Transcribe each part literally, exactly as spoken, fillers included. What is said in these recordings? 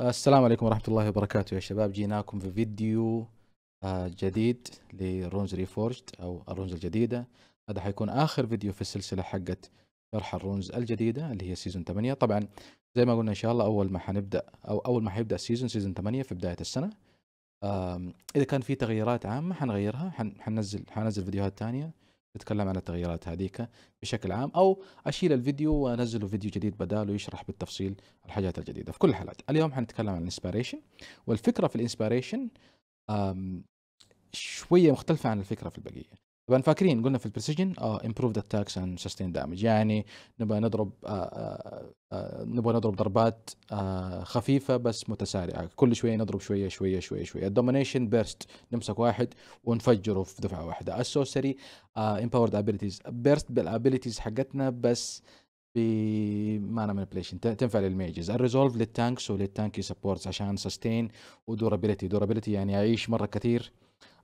السلام عليكم ورحمة الله وبركاته يا شباب. جيناكم في فيديو جديد لرونز ريفورجد أو الرونز الجديدة. هذا حيكون آخر فيديو في السلسلة حقت شرح الرونز الجديدة اللي هي سيزون ثمانية. طبعا زي ما قلنا إن شاء الله أول ما حنبدأ أو أول ما حيبدأ السيزون سيزون ثمانية في بداية السنة، إذا كان في تغييرات عامة حنغيرها، حننزل حنزل فيديوهات ثانية نتكلم عن التغييرات هذيك بشكل عام، او اشيل الفيديو وانزله فيديو جديد بداله يشرح بالتفصيل الحاجات الجديده. في كل الحالات اليوم حنتكلم عن الانسبيريشن، والفكره في الانسبيريشن شويه مختلفه عن الفكره في البقيه. طبعا فاكرين قلنا في البريسيجن امبروفد اتاكس اند سستين دامج، يعني نبغى نضرب آه آه آه نبغى نضرب ضربات آه خفيفه بس متسارعه، كل شويه نضرب شويه شويه شويه شويه. الدومينيشن بيرست نمسك واحد ونفجره في دفعه واحده. السورسري امباورد ابيلتيز بيرست بالابيلتيز حقتنا بس بمانا مانيبيليشن تنفع للميجز. الريزولف للتانكس وللتانكي سبورتس عشان سستين ودورابيلتي، دورابيلتي يعني اعيش مره كثير،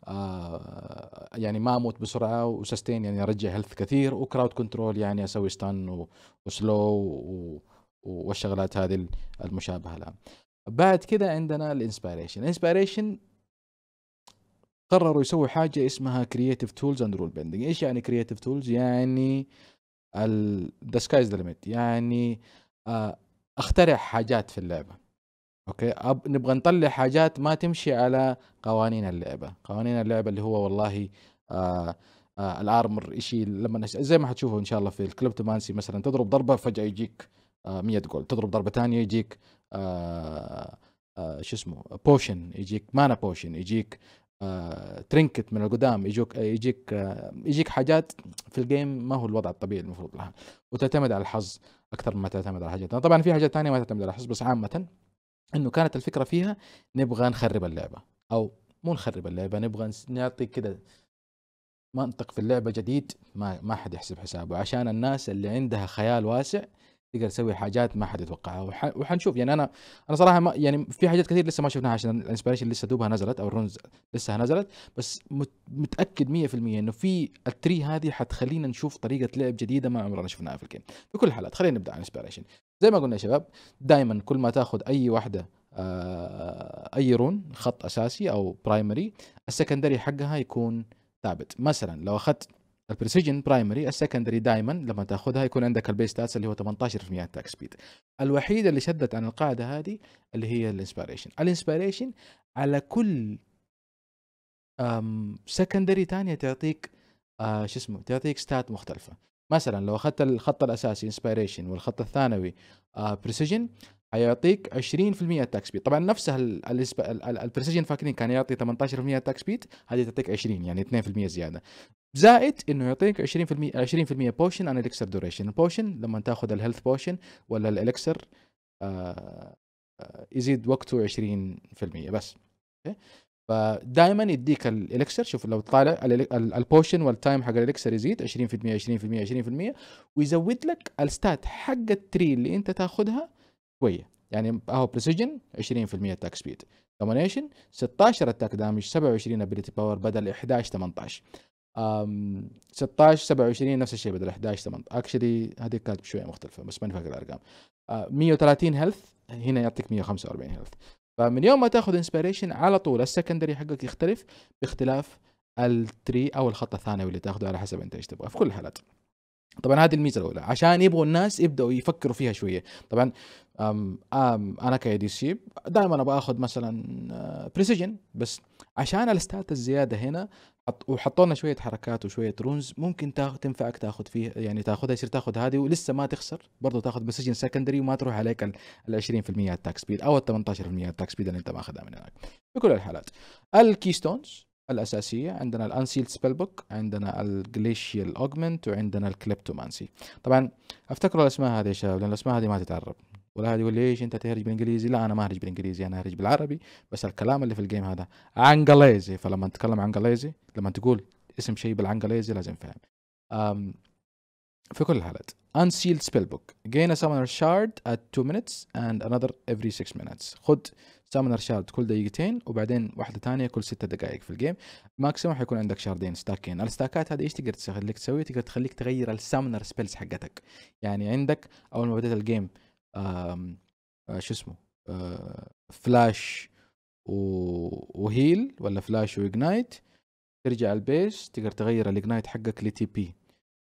آه يعني ما اموت بسرعه، وسستين يعني ارجع هيلث كثير، وكراود كنترول يعني اسوي ستان وسلو والشغلات هذه المشابهه لها. بعد كده عندنا الانسبيريشن، الانسبيريشن قرروا يسووا حاجه اسمها كرييتيف تولز اند رول بندنج. ايش يعني كرييتيف تولز؟ يعني ذا سكايز ذا ليميت، يعني آه اخترع حاجات في اللعبه. اوكي، أب نبغى نطلع حاجات ما تمشي على قوانين اللعبه، قوانين اللعبه اللي هو والله آآ آآ الارمر شيء، لما زي ما حتشوفوا ان شاء الله في الكليبتومانسي مثلا تضرب ضربه فجاه يجيك مية جولد، تضرب ضربه ثانيه يجيك شو اسمه بوشن، يجيك مانا بوشن، يجيك ترينكت من القدام، يجيك يجيك يجيك حاجات في الجيم ما هو الوضع الطبيعي المفروض لها، وتعتمد على الحظ اكثر ما تعتمد على حاجات. طبعا في حاجات ثانيه ما تعتمد على الحظ، بس عامه انه كانت الفكره فيها نبغى نخرب اللعبه، او مو نخرب اللعبه، نبغى نعطي كده منطق في اللعبه جديد ما ما حد يحسب حسابه، عشان الناس اللي عندها خيال واسع تقدر تسوي حاجات ما حد يتوقعها. وح... وحنشوف يعني انا انا صراحه ما يعني في حاجات كثير لسه ما شفناها عشان الانسبيريشن لسه دوبها نزلت، او الرونز لسه نزلت، بس متاكد مية بالمية انه في التري هذه حتخلينا نشوف طريقه لعب جديده ما عمرنا شفناها في الجيم. في كل الحالات خلينا نبدا عن الانسبيريشن. زي ما قلنا يا شباب، دائما كل ما تاخذ اي واحده اي رون خط اساسي او برايمري، السكندري حقها يكون ثابت. مثلا لو اخذت البريسيجن برايمري، السكندري دائما لما تاخذها يكون عندك البيس ستاتس اللي هو ثمانية عشر بالمية اتاك سبيد. الوحيده اللي شدت عن القاعده هذه اللي هي الانسبيريشن، الانسبيريشن على كل سكندري ثانيه تعطيك آه شو اسمه تعطيك ستات مختلفه. مثلا لو اخذت الخط الاساسي انسبيريشن والخط الثانوي آه بريسيجن هيعطيك عشرين بالمية اتاك سبيد. طبعا نفسها البريسيجن فاكرين كان يعطي ثمانية عشر بالمية اتاك سبيد، هذه تعطيك عشرين يعني اثنين بالمية زياده، زائد انه يعطيك عشرين بالمية عشرين بالمية بوشن عن الالكسر دوريشن. البوشن لما تاخذ الهيلث بوشن ولا الالكسر آه آه يزيد وقته عشرين بالمية بس. اوكي، فدائما يديك الالكسر، شوف لو طالع البوشن والتايم حق الالكسر يزيد عشرين بالمية عشرين بالمية عشرين بالمية، ويزود لك الستات حق التري اللي انت تاخذها شويه. يعني اهو بريسيجن عشرين بالمية اتاك سبيد، دومينيشن ستة عشر اتاك دامج، سبعة وعشرين ابيلتي باور بدل احدعش ثمانية عشر، ستة عشر سبعة وعشرين نفس الشيء بدل احدعش ثمانية عشر، اكشلي هذه كانت شويه مختلفه بس ماني فاكر الارقام. مية وثلاثين هيلث، هنا يعطيك مية وخمسة وأربعين هيلث. فمن يوم ما تاخذ انسبيريشن على طول السكندري حقك يختلف باختلاف التري او الخط الثانوي اللي تاخذه على حسب انت ايش تبغى. في كل الحالات طبعا هذه الميزه الاولى عشان يبغوا الناس يبداوا يفكروا فيها شويه. طبعا أم أم انا كاي دي سي دائما ابغى اخذ مثلا بريسيجن، بس عشان الستات الزياده هنا وحطوا لنا شويه حركات وشويه رونز ممكن تاخذ تنفعك تاخذ فيها، يعني تاخذها يصير تاخذ هذه ولسه ما تخسر، برضه تاخذ بريسيجن سكندري وما تروح عليك ال عشرين بالمية التاك سبيد او ال ثمانية عشر بالمية التاك سبيد اللي انت ماخذها من هناك. في كل الحالات الكيستونز الاساسيه عندنا الانسيلد سبيل بوك، عندنا الجليشيال اوجمنت، وعندنا الكليبتومانسي. طبعا افتكروا الاسماء هذه يا شباب لان الاسماء هذه ما تتعرب، ولا هذا يقول لي ايش انت تهرج بالانجليزي، لا انا ما اهرج بالانجليزي، انا اهرج بالعربي، بس الكلام اللي في الجيم هذا انجليزي، فلما نتكلم انجليزي لما تقول اسم شيء بالانجليزي لازم فاهم. في كل الحالات unsealed spellbook gain a summoner shard at two minutes and another every six minutes. خد summoner shard كل دقيقتين وبعدين واحده ثانيه كل ست دقائق في الجيم، ماكسيموم حيكون عندك شاردين ستاكين. الستاكات هذه ايش تقدر تخليك تسوي؟ تقدر تخليك تغير السامنر سبيلز حقتك. يعني عندك اول ما بدات الجيم آه شو اسمه آه فلاش وهيل ولا فلاش واجنايت، ترجع البيس تقدر تغير الاجنايت حقك لتي بي،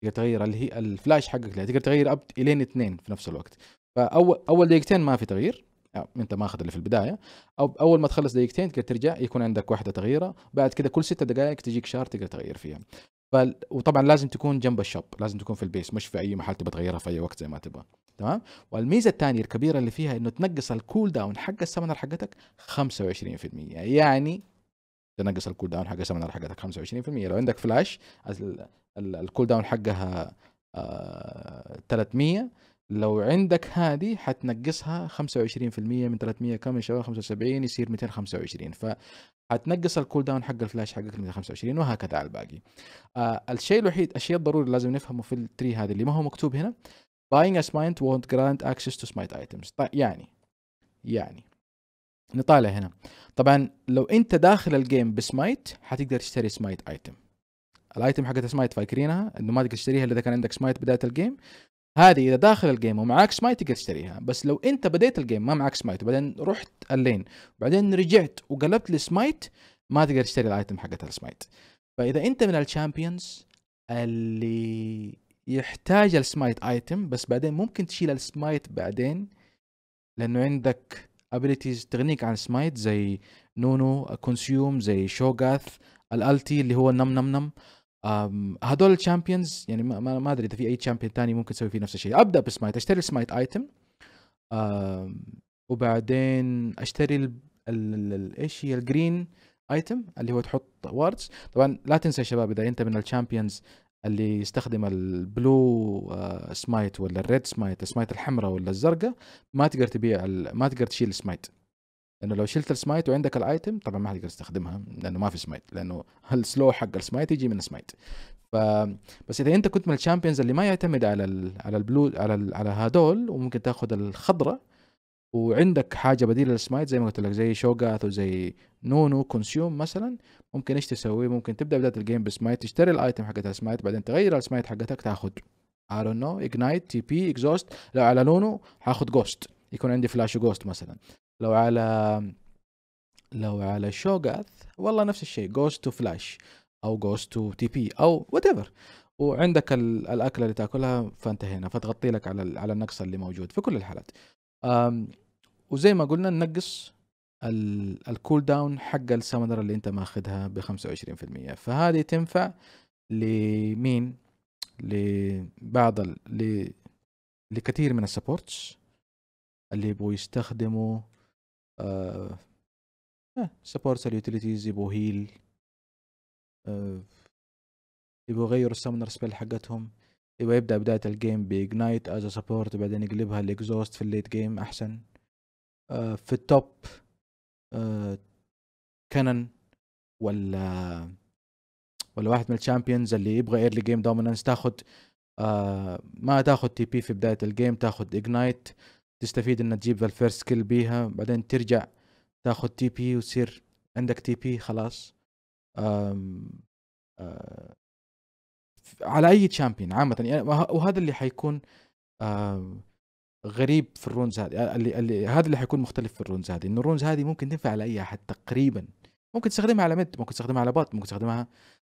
تقدر تغير الفلاش حقك لها، تقدر تغير اب الين اثنين في نفس الوقت. فاول اول دقيقتين ما في تغيير، انت ماخذ اللي في البدايه، او اول ما تخلص دقيقتين تقدر ترجع يكون عندك واحده تغييره، بعد كذا كل ستة دقائق تجيك شار تقدر تغير فيها. فال... وطبعا لازم تكون جنب الشوب، لازم تكون في البيس، مش في اي محل تبغى تغيرها في اي وقت زي ما تبغى، تمام؟ والميزه الثانيه الكبيره اللي فيها انه تنقص الكول داون حق السمنر حقتك خمسة وعشرين بالمئة، يعني تنقص الكول داون حق السمنر حقتك خمسة وعشرين بالمئة. لو عندك فلاش الكول داون حقها ثلاثمئة، لو عندك هذه حتنقصها خمسة وعشرين بالمئة من ثلاثمئة كم يا شباب؟ خمسة وسبعين يصير مئتين وخمسة وعشرين، فحتنقص الكول داون حق الفلاش حقك مئتين وخمسة وعشرين وهكذا على الباقي. آه الشيء الوحيد، الشيء الضروري اللي لازم نفهمه في التري هذا اللي ما هو مكتوب هنا، buying a smite won't grant access to smite items. يعني يعني نطالع هنا، طبعا لو انت داخل الجيم بسمايت حتقدر تشتري سمايت ايتم. الايتم حقت سمايت فاكرينها انه ما تقدر تشتريها الا اذا كان عندك سمايت بدايه الجيم. هذه اذا داخل الجيم ومعاك سمايت تقدر تشتريها، بس لو انت بديت الجيم ما معاك سمايت وبعدين رحت اللين وبعدين رجعت وقلبت لسمايت ما تقدر تشتري الايتم حقت السمايت. فاذا انت من الشامبيونز اللي يحتاج السمايت ايتم بس بعدين ممكن تشيل السمايت بعدين لانه عندك ابيليتيز تغنيك عن السمايت زي نونو، كونسيوم، زي شوغاث، الالتي اللي هو النم نم نم، هذول الشامبيونز يعني ما ما ادري اذا في اي شامبيون ثاني ممكن تسوي فيه نفس الشيء. ابدا بسمايت، اشتري السمايت ايتم وبعدين اشتري ايش هي الجرين ايتم اللي هو تحط واردز. طبعا لا تنسى يا شباب اذا انت من الشامبيونز اللي يستخدم البلو آه سمايت ولا الريد سمايت، السمايت الحمراء ولا الزرقاء، ما تقدر تبيع ما تقدر تشيل السمايت، لانه لو شلت السمايت وعندك الايتم طبعا ما حتقدر تستخدمها لانه ما في سمايت، لانه السلو حق السمايت يجي من السمايت. ف بس اذا انت كنت من الشامبيونز اللي ما يعتمد على ال على البلو على ال على هذول وممكن تاخذ الخضراء وعندك حاجه بديله للسمايت زي ما قلت لك زي شوغاث وزي نونو كونسيوم مثلا، ممكن ايش تسوي؟ ممكن تبدا بدايه الجيم بسمايت، تشتري الايتم حقتها سمايت، بعدين تغير السمايت حقتك تاخذ I don't know اجنايت، تي بي، اكزوست. لو على نونو هاخذ جوست، يكون عندي فلاش جوست مثلا. لو على لو على شوغاث والله نفس الشيء، جوست وفلاش او جوست وتي بي او وات ايفر، وعندك ال... الاكله اللي تاكلها، فانتهينا، فتغطي لك على ال... على النقص اللي موجود في كل الحالات. أم... وزي ما قلنا ننقص الكول داون حق السامدر اللي انت ماخذها ب خمسة وعشرين بالمئة. فهذه تنفع لمين؟ لبعض ال... ل... لكثير من السبورتس اللي يبغوا يستخدموا آه سبورتس اليوتيليتيز، يبغوا هيل، آه يبغوا يغيروا السامنر سبيل حقتهم، يبغى يبدا بدايه الجيم باجنايت از سبورت وبعدين يقلبها لاكزوست في الليت جيم احسن. آه في التوب آه كانن ولا ولا واحد من الشامبيونز اللي يبغى ايرلي جيم دومينانس، تاخذ آه ما تاخذ تي بي في بدايه الجيم، تاخذ اجنايت تستفيد ان تجيب الفيرست كيل بيها، بعدين ترجع تاخذ تي بي وتصير عندك تي بي خلاص. أم أم على اي تشامبيون عامه يعني، وهذا اللي حيكون غريب في الرونز هذه، اللي, اللي هذا اللي حيكون مختلف في الرونز هذه، انه الرونز هذه ممكن تنفع على اي احد تقريبا، ممكن تستخدمها على ميد، ممكن تستخدمها على بات، ممكن تستخدمها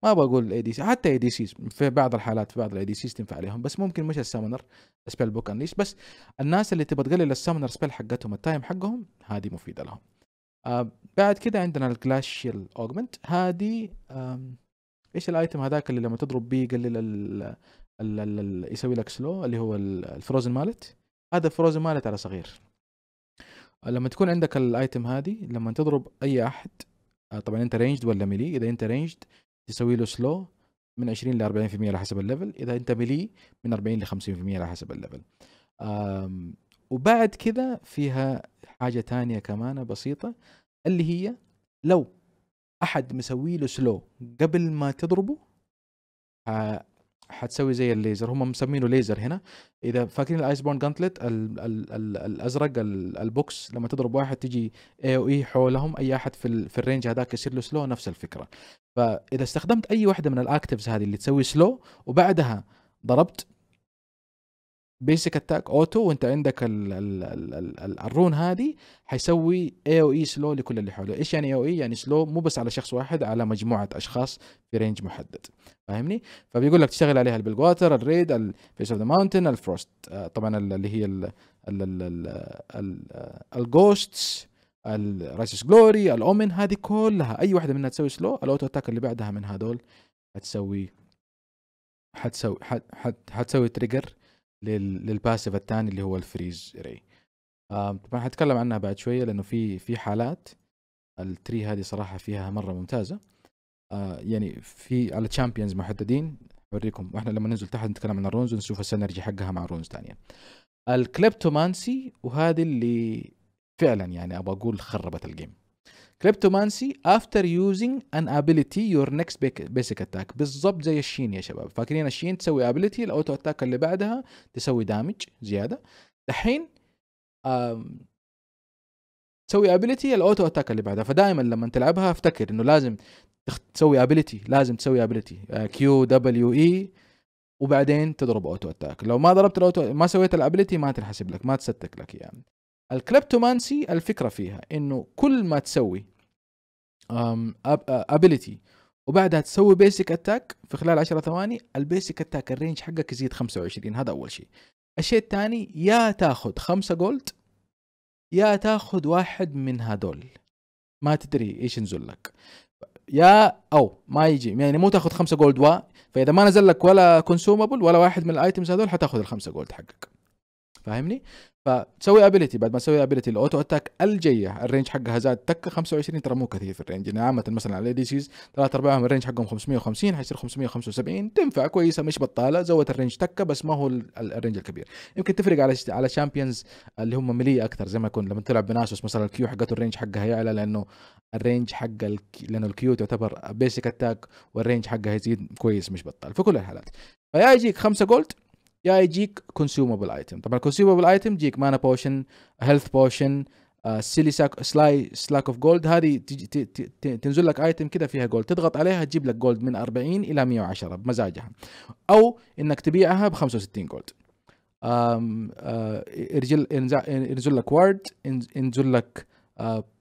ما بقول اي دي سي، حتى اي دي سيز في بعض الحالات، في بعض الاي دي سيز تنفع عليهم، بس ممكن مش السامنر سبيل بوك انليش، بس الناس اللي تبغى تقلل السامنر سبيل حقتهم التايم حقهم هذه مفيده لهم. آه بعد كده عندنا الجلاشيال اوجمنت، هذه آه ايش الايتم هذاك اللي لما تضرب بيه يقلل يسوي لك سلو، اللي هو الفروزن مالت، هذا فروزن مالت على صغير. لما تكون عندك الايتم هذه لما تضرب اي احد، آه طبعا انت رينجد ولا ميلي، اذا انت رينجد تسوي له سلو من عشرين ل أربعين بالمئة على حسب الليفل، اذا انت ميلي من أربعين ل خمسين بالمئة على حسب الليفل. وبعد كذا فيها حاجه ثانيه كمان بسيطه، اللي هي لو احد مسوي له سلو قبل ما تضربه حتسوي زي الليزر، هم مسمينه ليزر هنا، اذا فاكرين الايس بورن جانتلت ال ال ال الازرق ال البوكس، لما تضرب واحد تجي اي او اي حولهم، اي احد في, ال في الرينج هذاك يصير له سلو، نفس الفكره. فاذا استخدمت اي واحده من الاكتفز هذه اللي تسوي سلو وبعدها ضربت بيسك اتاك اوتو، وانت عندك ال ال ال ال ال الرون هذه حيسوي اي او اي سلو لكل اللي حوله. ايش يعني اي او اي؟ يعني سلو مو بس على شخص واحد، على مجموعه اشخاص في رينج محدد، فاهمني؟ فبيقول لك تشتغل عليها البلك واتر، الريد، الفيس اوف ذا ماونتن، الفروست، طبعا اللي هي الجوستس، الرايسس جلوري، الاومن، هذه كلها اي واحده منها تسوي سلو، الاوتو اتاك اللي بعدها من هذول هتسوي حتسوي حتسوي تريجر للباسيف الثاني اللي هو الفريز ري. طبعا حنتكلم عنها بعد شويه، لانه في في حالات التري هذه صراحه فيها مره ممتازه. يعني في على تشامبيونز محددين اوريكم، واحنا لما ننزل تحت نتكلم عن الرونز ونشوف السينرجي حقها مع رونز ثانيه. الكليبتومانسي، وهذه اللي فعلا يعني ابغى اقول خربت الجيم. كليبتومانسي after using an ability your next basic attack، بالضبط زي الشين يا شباب. فاكرين الشين تسوي ابيلتي، الاوتو اتاك اللي بعدها تسوي دامج زياده. دحين تسوي ابيلتي، الاوتو اتاك اللي بعدها. فدائما لما تلعبها افتكر انه لازم تسوي ابيلتي، لازم تسوي ابيلتي كيو دبليو اي وبعدين تضرب اوتو اتاك. لو ما ضربت الاوتو، ما سويت الابيلتي، ما تنحسب لك، ما تستك لك اياه يعني. الكليبتومانسي الفكرة فيها انه كل ما تسوي ابيلتي وبعدها تسوي بيسك اتاك في خلال عشر ثواني، البيسك اتاك الرينج حقك يزيد خمسة وعشرين. هذا اول شيء. الشيء الثاني، يا تاخذ خمسة جولد يا تاخذ واحد من هذول، ما تدري ايش ينزل لك، يا او ما يجي، يعني مو تاخذ خمسة جولد و فاذا ما نزل لك ولا كونسومبل ولا واحد من الايتمز هذول حتاخذ الخمسة جولد حقك، فاهمني؟ فتسوي ابيلتي، بعد ما تسوي ابيلتي الاوتو اتاك الجايه الرينج حقها زاد تكه خمسة وعشرين. ترى مو كثير في الرينج، يعني عامه مثلا على الاي دي سيز ثلاث ارباعهم الرينج حقهم خمسمية وخمسين، حيصير خمسمية وخمسة وسبعين، تنفع كويسه مش بطاله، زودت الرينج تكه بس ما هو الرينج الكبير. يمكن تفرق على على شامبيونز اللي هم مليه اكثر، زي ما يكون لما تلعب بناسوس مثلا الكيو حقته الرينج حقها يعلى، لانه الرينج حق الكي... لانه الكيو تعتبر بيسك اتاك والرينج حقها يزيد كويس مش بطال في كل الحالات. فيا يجيك خمسة جولد يا يجيك كونسيومبل ايتم. طبعا الكونسيومبل ايتم تجيك مانا بوشن، هيلث بوشن، سيلي ساك، سلاي سلاك اوف جولد. هذه تنزل لك ايتم كذا فيها جولد، تضغط عليها تجيب لك جولد من أربعين الى مية وعشرة بمزاجها، او انك تبيعها ب خمسة وستين جولد. يرجل ينزل لك وارد، ينزل لك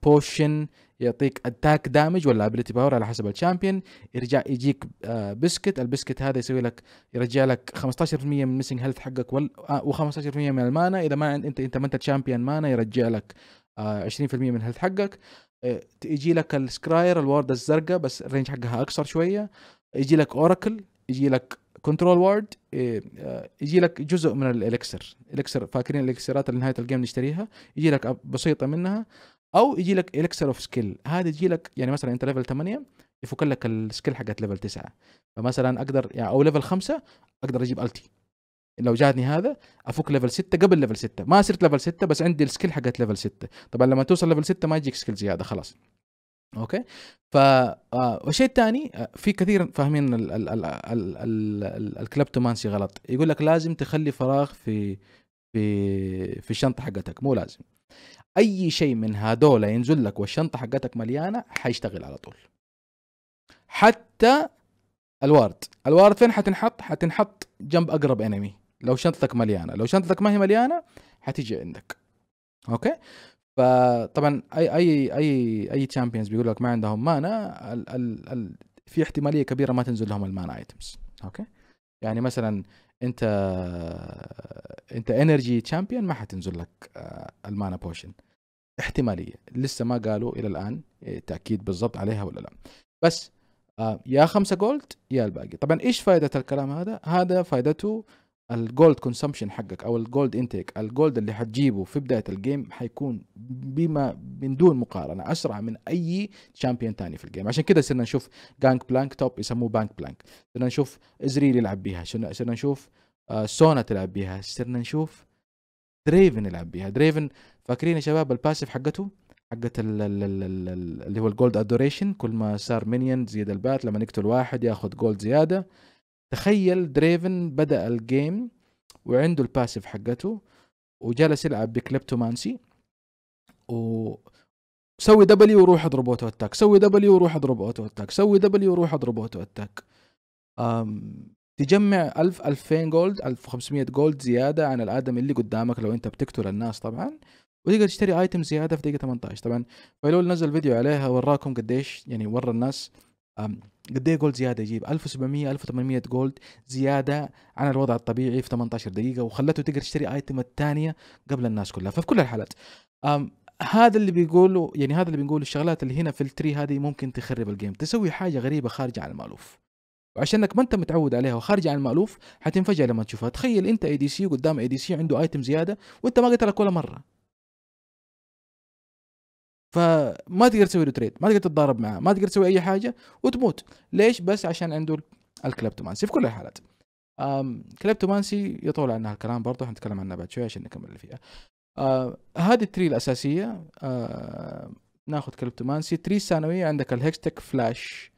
بوشن يعطيك اتاك دامج ولا ابيلتي باور على حسب الشامبيون. يرجع يجيك بسكت، البسكت هذا يسوي لك، يرجع لك خمسة عشر بالمية من ميسنج هيلث حقك و15% من المانا، اذا ما انت انت ما انت تشامبيون مانا يرجع لك عشرين بالمية من هيلث حقك. يجي لك السكراير الوارد الزرقاء بس الرينج حقها اقصر شويه. يجي لك اوراكل، يجي لك كنترول وورد، يجي لك جزء من الالكسر، الالكسر فاكرين الالكسرات اللي نهايه الجيم نشتريها، يجي لك بسيطه منها، او يجي لك الكسر اوف سكيل. هذا يجي لك يعني مثلا انت ليفل ثمانية يفك لك السكيل حقت ليفل تسعة، فمثلا اقدر يعني او ليفل خمسة اقدر اجيب التي، لو جاتني هذا افك ليفل ستة قبل ليفل ستة، ما صرت ليفل ستة بس عندي السكيل حقت ليفل ستة. طبعا لما توصل ليفل ستة ما يجيك سكيل زياده خلاص، اوكي. ف والشيء الثاني، في كثير فاهمين الكليبتومانسي غلط، يقول لك لازم تخلي فراغ في في في الشنطه حقتك. مو لازم، اي شيء من هذول ينزل لك والشنطه حقتك مليانه حيشتغل على طول. حتى الوارد، الوارد فين حتنحط؟ حتنحط جنب اقرب انمي لو شنطتك مليانه، لو شنطتك ما هي مليانه حتيجي عندك، اوكي. فطبعا اي اي اي اي تشامبيونز بيقول لك ما عندهم مانا، ال ال ال في احتماليه كبيره ما تنزل لهم المانا ايتمز، اوكي. يعني مثلا انت انت انرجي تشامبيون ما حتنزل لك المانا بوشن، احتماليه، لسه ما قالوا الى الان تاكيد بالضبط عليها ولا لا، بس يا خمسة جولد يا الباقي. طبعا ايش فائده الكلام هذا؟ هذا فائدته الجولد كونسمبشن حقك او الجولد انتيك، الجولد اللي حتجيبه في بدايه الجيم حيكون بما من دون مقارنه اسرع من اي تشامبيون ثاني في الجيم. عشان كذا صرنا نشوف جانك بلانك توب يسموه بانك بلانك، صرنا نشوف ازريل يلعب بيها، صرنا نشوف سونا تلعب بيها، صرنا نشوف دريفن يلعب بيها. دريفن فاكرين يا شباب الباسيف حقته حقت اللي هو الجولد ادوريشن، كل ما صار مينيون زيد البات، لما نقتل واحد ياخذ جولد زياده. تخيل دريفن بدأ الجيم وعنده الباسيف حقته وجالس يلعب بكليبتومانسي، وسوي دبليو وروح اضرب اوتو اتاك، سوي دبليو وروح اضرب اوتو اتاك، سوي دبليو وروح اضرب اوتو اتاك. تجمع ألف ألفين جولد ألف وخمسمية جولد زيادة عن الآدم اللي قدامك لو أنت بتقتل الناس طبعا، وتقدر تشتري ايتم زيادة في دقيقة ثمانية عشر. طبعا فايلول نزل فيديو عليها وراكم قديش، يعني ورا الناس قد ايه جولد زيادة يجيب، ألف وسبعمية ألف وثمنمية جولد زيادة عن الوضع الطبيعي في ثمانية عشر دقيقة، وخلته تقدر تشتري ايتم الثانية قبل الناس كلها. ففي كل الحالات هذا اللي بيقوله، يعني هذا اللي بنقوله، الشغلات اللي هنا في التري هذه ممكن تخرب الجيم، تسوي حاجة غريبة خارجة عن المألوف، وعشانك ما انت متعود عليها وخارجه عن المألوف حتنفجع لما تشوفها. تخيل انت اي دي سي وقدام اي دي سي عنده ايتم زيادة وانت ما قتلك ولا مرة، فما تقدر تسوي له تريد، ما تقدر تتضارب معاه، ما تقدر تسوي اي حاجه وتموت. ليش؟ بس عشان عنده الكليبتومانسي. في كل الحالات كليبتومانسي يطول عنها الكلام برضه، حنتكلم عنها بعد شويه عشان نكمل اللي فيها. هذه التري الاساسيه، آه ناخذ كليبتومانسي. تري الثانويه عندك الهكستيك فلاش،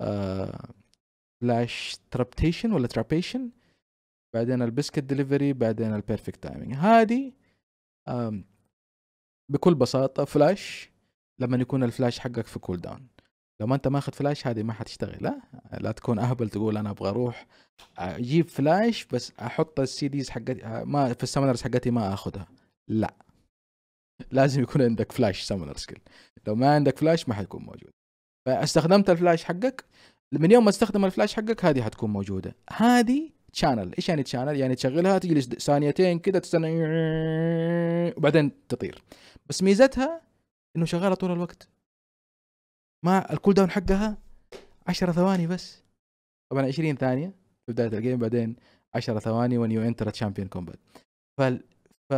آه فلاش ترابتيشن ولا ترابيشن، بعدين البسكت ديليفري، بعدين البيرفكت تايمينج. هذه بكل بساطة فلاش لما يكون الفلاش حقك في كول داون. لما انت ماخذ فلاش هذه ما حتشتغل، لا لا تكون اهبل تقول انا ابغى اروح اجيب فلاش بس احط السي ديز حقتي ما في السمنرز حقتي ما اخذها، لا لازم يكون عندك فلاش سمنرز كل. لو ما عندك فلاش ما حتكون موجود. فاستخدمت الفلاش حقك، من يوم ما استخدم الفلاش حقك هذه حتكون موجودة. هذه تشانل. ايش يعني تشانل؟ يعني تشغلها تجلس ثانيتين كده تستنى وبعدين تطير، بس ميزتها انه شغاله طول الوقت. ما الكول داون حقها عشر ثواني بس، طبعا عشرين ثانيه في بدايه الجيم بعدين عشر ثواني when you enter a champion combat. فال... ف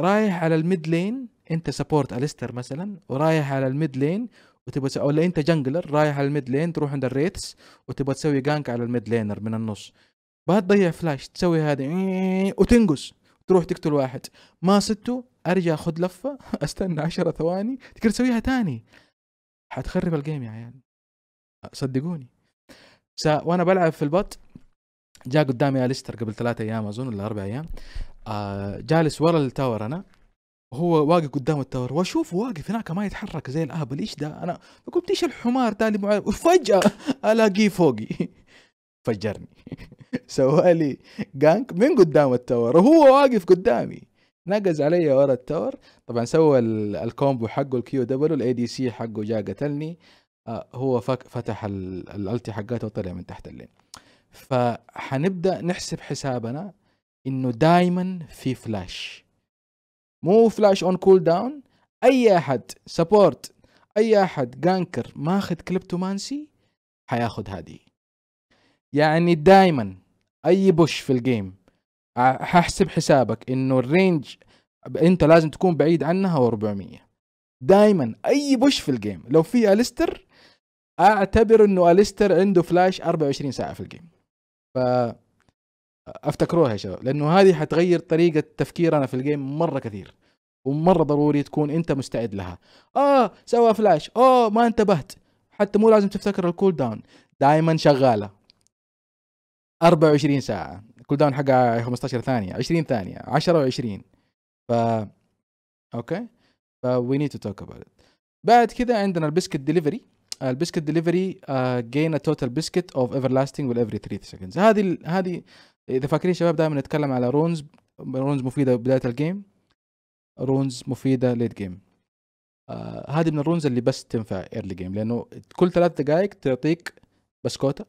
رايح على الميد لين انت سبورت أليستر مثلا، ورايح على الميد لين وتبغى تسوي، ولا انت جنجلر رايح على الميد لين تروح عند الريتس وتبغى تسوي جانك على الميد لينر من النص، بهتضيع فلاش تسوي هذه وتنقص تروح تقتل واحد ما سته، ارجع اخذ لفه استنى عشر ثواني تقدر تسويها ثاني. حتخرب الجيم يا عيال صدقوني. وانا بلعب في البط جاء قدامي أليستر قبل ثلاثة ايام اظن ولا اربع ايام، آه جالس ورا التاور انا وهو واقف قدام التاور، واشوفه واقف هناك ما يتحرك زي الاهبل. ايش ده؟ انا قلت ايش الحمار ده اللي معي، وفجاه الاقيه فوقي فجرني سوالي جانك من قدام التاور وهو واقف قدامي، نقز علي ورا التاور. طبعا سوى الكومبو حقه الكيو دبليو، الاي دي سي حقه جاء قتلني، آه هو فتح الالتي حقاته وطلع من تحت اللين. فحنبدا نحسب حسابنا انه دائما في فلاش، مو فلاش اون كول داون. اي احد سبورت، اي احد جانكر ماخذ كليبتومانسي حياخذ هذه. يعني دائما اي بوش في الجيم ححسب حسابك انه الرينج انت لازم تكون بعيد عنها و400. دائما اي بوش في الجيم لو في أليستر اعتبر انه أليستر عنده فلاش أربعة وعشرين ساعه في الجيم. ف افتكروها يا شباب، لانه هذه حتغير طريقه تفكيرنا في الجيم مره كثير، ومره ضروري تكون انت مستعد لها. اه سوى فلاش، اه ما انتبهت، حتى مو لازم تفتكر الكول داون، دائما شغاله أربعة وعشرين ساعه. كل داون حقها خمسة عشر ثانية، عشرين ثانية، عشرة و20. ف اوكي، ف وي نيد تو توك اباوت ات. بعد كذا عندنا البسكت ديليفري. البسكت ديليفري جين ا توتال بسكت اوف ايفرلاستنج ويل افري ثلاثة سكندز. هذه هذه اذا فاكرين شباب دائما نتكلم على رونز، رونز مفيدة بداية الجيم، رونز مفيدة ليت جيم. آه هذه من الرونز اللي بس تنفع ايرلي جيم، لانه كل ثلاث دقائق تعطيك بسكوتة،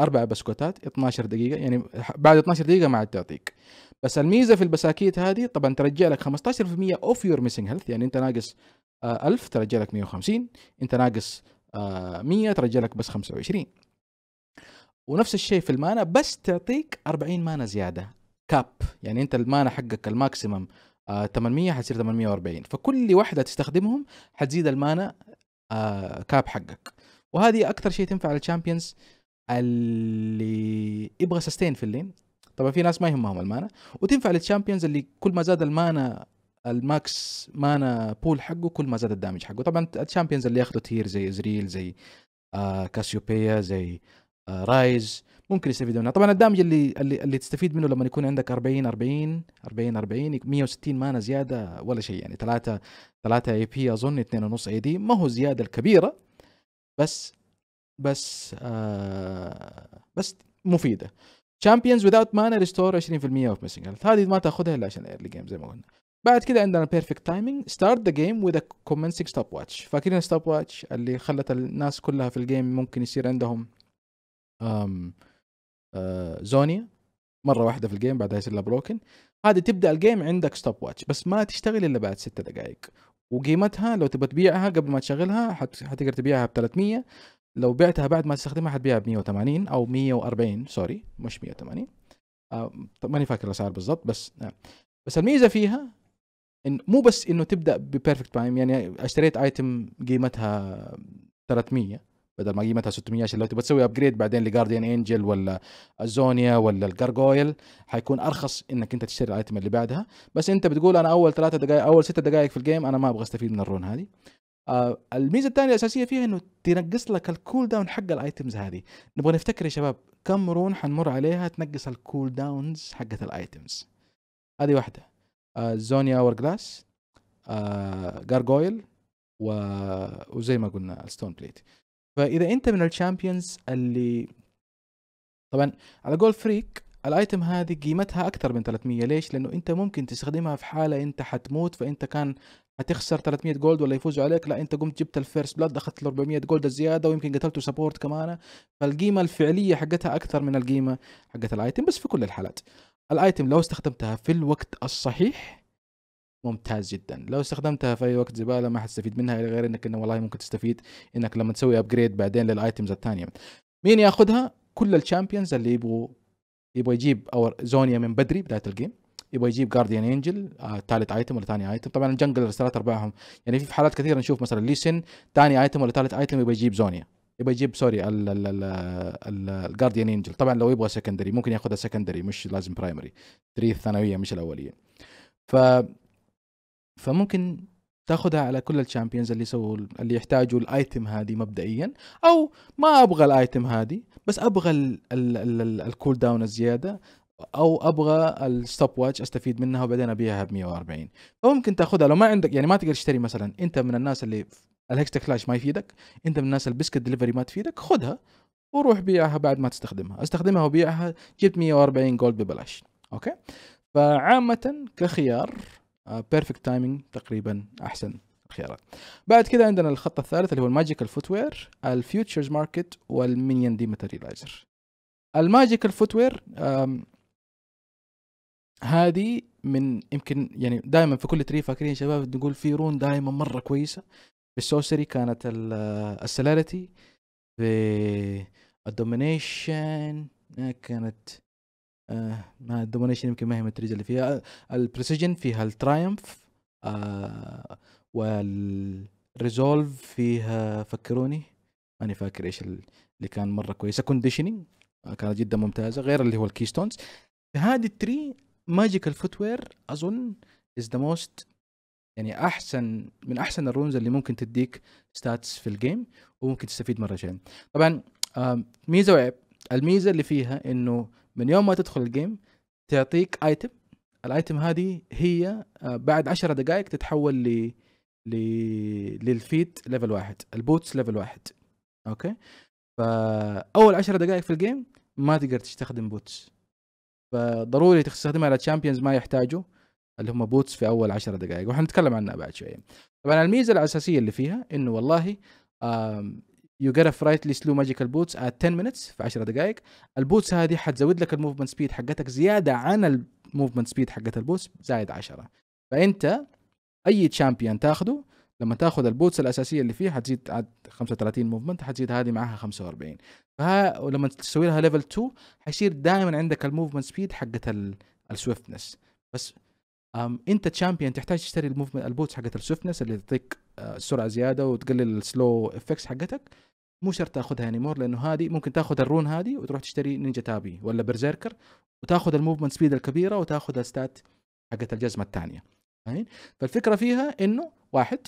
أربع بسكوتات اثناشر دقيقة، يعني بعد اثناشر دقيقة ما عاد تعطيك. بس الميزة في البساكيت هذه طبعا ترجع لك خمسة عشر بالمية اوف يور ميسنج هيلث، يعني أنت ناقص آه ألف ترجع لك مية وخمسين، أنت ناقص آه مية ترجع لك بس خمسة وعشرين. ونفس الشيء في المانا، بس تعطيك أربعين مانا زيادة كاب، يعني أنت المانا حقك الماكسيمم آه ثمنمية حتصير ثمنمية وأربعين، فكل واحدة تستخدمهم حتزيد المانا آه كاب حقك. وهذه أكثر شيء تنفع للشامبيونز اللي يبغى سستين في اللين، طبعا في ناس ما يهمهم المانا، وتنفع للشامبيونز اللي كل ما زاد المانا الماكس مانا بول حقه كل ما زاد الدامج حقه. طبعا الشامبيونز اللي ياخذوا تير زي ازريل، زي آه كاسيوبيا، زي آه رايز، ممكن يستفيدوا منها. طبعا الدامج اللي اللي, اللي تستفيد منه لما يكون عندك أربعين أربعين أربعين أربعين مية وستين مانا زياده ولا شيء، يعني ثلاثة ثلاثة اي بي اظن اثنين ونص اي دي، ما هو زياده الكبيره، بس بس آه بس مفيده. Champions without mana restore عشرين بالمية of missing health، هذه ما تاخذها الا عشان early game زي ما قلنا. بعد كده عندنا perfect timing، start the game with a commencing stopwatch. فاكرين الستوب واتش اللي خلت الناس كلها في الجيم ممكن يصير عندهم أم أه زونيا مره واحده في الجيم بعدها يصير لها بروكن. هذه تبدا الجيم عندك ستوب واتش بس ما تشتغل الا بعد ست دقائق، وقيمتها لو تبى تبيعها قبل ما تشغلها حتقدر تبيعها ب ثلاثمية، لو بعتها بعد ما تستخدمها حتبيعها ب مية وثمانين او مية وأربعين، سوري مش مية وثمانين، ماني فاكر الاسعار بالضبط. بس نعم بس الميزه فيها ان مو بس انه تبدا ببيرفكت تايم، يعني اشتريت ايتم قيمتها ثلاثمية بدل ما قيمتها ستمية عشان لو تبغى تسوي ابجريد بعدين لجارديان انجل ولا الزونيا ولا الجارجويل حيكون ارخص انك انت تشتري الايتم اللي بعدها. بس انت بتقول انا اول ثلاثة دقائق اول ستة دقائق في الجيم انا ما ابغى استفيد من الرون هذه. آه الميزه الثانيه الاساسيه فيها انه تنقص لك الكول داون حق الايتمز هذه. نبغى نفتكر يا شباب كم رون حنمر عليها تنقص الكول داونز حقت الايتمز هذه. واحده آه زونيا اور جلاس، آه جارجويل، و... وزي ما قلنا الستون بليت. فاذا انت من الشامبيونز اللي طبعا على قول فريك الايتم هذه قيمتها اكثر من ثلاثمية، ليش؟ لانه انت ممكن تستخدمها في حاله انت حتموت، فانت كان هتخسر ثلاثمية جولد ولا يفوزوا عليك، لا انت قمت جبت الفيرست بلاد اخذت ال أربعمية جولد الزياده ويمكن قتلته سبورت كمان، فالقيمه الفعليه حقتها اكثر من القيمه حقت الايتم. بس في كل الحالات الايتم لو استخدمتها في الوقت الصحيح ممتاز جدا، لو استخدمتها في اي وقت زباله ما حتستفيد منها غير انك انه والله ممكن تستفيد انك لما تسوي ابجريد بعدين للايتمز الثانيه. مين ياخذها؟ كل الشامبيونز اللي يبغوا يبغى يجيب اور زونيا من بدري بدايه الجيم، يبغى يجيب جارديان انجل ثالث آه ايتم ولا ثاني ايتم. طبعا الجنجلرز ثلاث ارباعهم يعني في حالات كثيره نشوف مثلا ليسن ثاني ايتم ولا ثالث ايتم يبغى يجيب زونيا، يبغى يجيب سوري الجارديان انجل. طبعا لو يبغى سكندري ممكن ياخذها سكندري مش لازم برايمري، تري الثانويه مش الاوليه. ف فممكن تاخذها على كل الشامبيونز اللي يسووا اللي يحتاجوا الايتم هذه مبدئيا، او ما ابغى الايتم هذه بس ابغى الكول داون الزياده او ابغى الستوب واتش استفيد منها وبعدين ابيعها ب مية وأربعين، فممكن تاخذها. لو ما عندك يعني ما تقدر تشتري مثلا، انت من الناس اللي الهكستر كلاش ما يفيدك، انت من الناس البسكت دليفري ما تفيدك، خذها وروح بيعها بعد ما تستخدمها، استخدمها وبيعها جبت مية وأربعين جولد ببلاش. اوكي فعامه كخيار بيرفكت تايمينج تقريبا احسن الخيارات. بعد كده عندنا الخط الثالث اللي هو الماجيكال فوتوير، الفيوتشرز ماركت، والمينيون ديماتيريالايزر. الماجيكال فوتوير هذه من يمكن يعني دائما في كل تري فاكرين شباب نقول في رون دائما مره كويسه في السوسري كانت السلالتي، في الدومينيشن كانت آه ما الدومينيشن يمكن ما هي المتريزه اللي فيها، البريسيجن فيها الترايمف، آه والريزولف فيها فكروني ماني فاكر ايش اللي كان مره كويسه، كونديشنينج آه كانت جدا ممتازه، غير اللي هو الكيستونز. فهذه التري ماجيكال فوتوير اظن از ذا موست يعني احسن من احسن الرونز اللي ممكن تديك ستاتس في الجيم وممكن تستفيد مرتين. طبعا آه ميزه وعيب. الميزه اللي فيها انه من يوم ما تدخل الجيم تعطيك ايتم، الايتم هذه هي بعد عشر دقائق تتحول ل ل للفيت ليفل واحد، البوتس ليفل واحد. اوكي فاول عشر دقائق في الجيم ما تقدر تستخدم بوتس، فضروري تستخدمها على تشامبيونز ما يحتاجوا اللي هم بوتس في اول عشر دقائق، وحنتكلم عنها بعد شويه. طبعا الميزه الاساسيه اللي فيها انه والله You get a frightly slow magical boots at ten minutes في عشر دقائق. البوتس هذه حتزود لك الموفمنت سبيد حقتك زياده عن الموفمنت سبيد حقت البوتس زائد عشرة، فانت اي تشامبيون تاخده لما تاخذ البوتس الاساسيه اللي فيه حتزيد عاد خمسة وثلاثين موفمنت، حتزيد هذه معها خمسة وأربعين، فها ولما تسوي لها ليفل اتنين حيصير دائما عندك الموفمنت سبيد حقت السويفتنس. بس انت تشامبيون تحتاج تشتري الموفمنت البوتس حقت السويفتنس اللي تعطيك سرعه زياده وتقلل السلو افكتس حقتك، مو شرط تاخذها يعني مور، لانه هذه ممكن تاخذ الرون هذه وتروح تشتري نينجا تابي ولا برزيركر وتاخذ الموفمنت سبيد الكبيره وتاخذ الستات حقت الجزمه الثانيه. فاهمين؟ فالفكره فيها انه واحد